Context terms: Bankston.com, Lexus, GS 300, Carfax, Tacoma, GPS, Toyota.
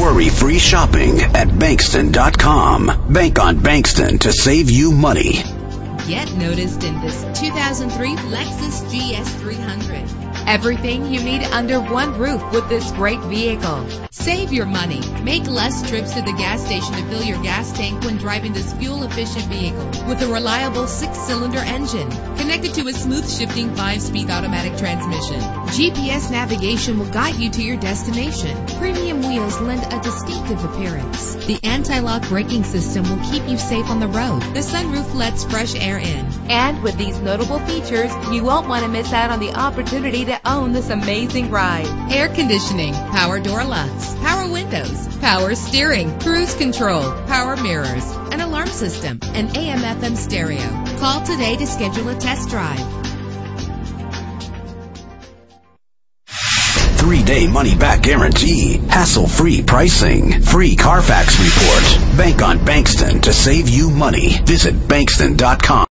worry-free shopping at Bankston.com. Bank on Bankston to save you money. Get noticed in this 2003 Lexus GS 300. Everything you need under one roof with this great vehicle. Save your money. Make less trips to the gas station to fill your gas tank when driving this fuel-efficient vehicle with a reliable 6-cylinder engine connected to a smooth-shifting 5-speed automatic transmission. GPS navigation will guide you to your destination. Premium wheels lend a distinctive appearance. The anti-lock braking system will keep you safe on the road. The sunroof lets fresh air in. And with these notable features, you won't want to miss out on the opportunity to own this amazing ride. Air conditioning, power door locks, power windows, power steering, cruise control, power mirrors, an alarm system, and AM/FM stereo. Call today to schedule a test drive. 3-day money-back guarantee, hassle-free pricing, free Carfax report. Bank on Bankston to save you money. Visit Bankston.com.